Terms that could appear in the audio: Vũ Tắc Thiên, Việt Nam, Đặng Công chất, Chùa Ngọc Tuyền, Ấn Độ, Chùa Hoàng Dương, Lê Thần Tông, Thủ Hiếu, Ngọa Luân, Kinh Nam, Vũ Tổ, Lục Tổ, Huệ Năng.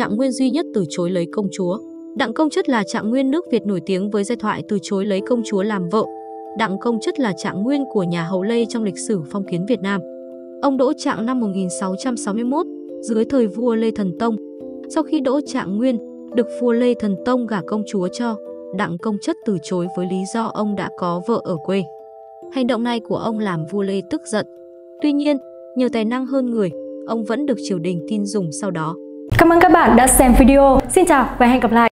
trạng nguyên duy nhất từ chối lấy công chúa. Đặng Công Chất là trạng nguyên nước Việt nổi tiếng với giai thoại từ chối lấy công chúa làm vợ. Đặng Công Chất là trạng nguyên của nhà Hầu Lê trong lịch sử phong kiến Việt Nam. Ông đỗ trạng năm 1661 dưới thời vua Lê Thần Tông. Sau khi đỗ trạng nguyên, được vua Lê Thần Tông gả công chúa cho, Đặng Công Chất từ chối với lý do ông đã có vợ ở quê. Hành động này của ông làm vua Lê tức giận. Tuy nhiên, nhờ tài năng hơn người, ông vẫn được triều đình tin dùng sau đó. Cảm ơn các bạn đã xem video. Xin chào và hẹn gặp lại!